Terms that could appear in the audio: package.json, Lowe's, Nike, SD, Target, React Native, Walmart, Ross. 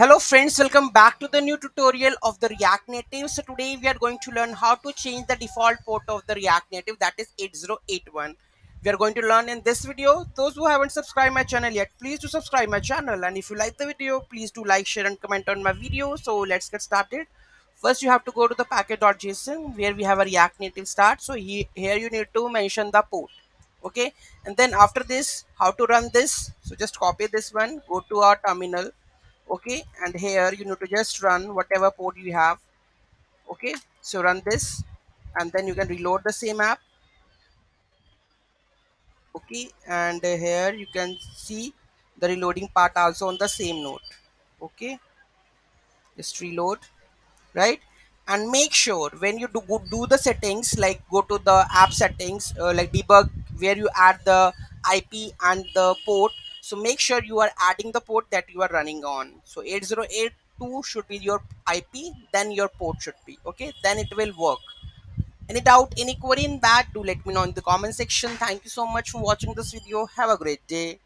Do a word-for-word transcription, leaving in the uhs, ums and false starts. Hello friends, welcome back to the new tutorial of the React Native. So today we are going to learn how to change the default port of the React Native, that is eight zero eight one. We are going to learn in this video. Those who haven't subscribed my channel yet, please do subscribe my channel, and if you like the video, please do like, share and comment on my video. So let's get started. First you have to go to the package.json where we have a React Native start. So he, here you need to mention the port. Okay, and then after this, how to run this? So just copy this one, go to our terminal. Okay, and here you need to just run whatever port you have. Okay, so run this and then you can reload the same app. Okay, and here you can see the reloading part also on the same node. Okay, just reload, right? And make sure when you do, do the settings, like go to the app settings, uh, like debug, where you add the I P and the port. So make sure you are adding the port that you are running on. So eight zero eight two should be your I P, then your port should be. Okay, then it will work. Any doubt, any query in that, do let me know in the comment section. Thank you so much for watching this video. Have a great day.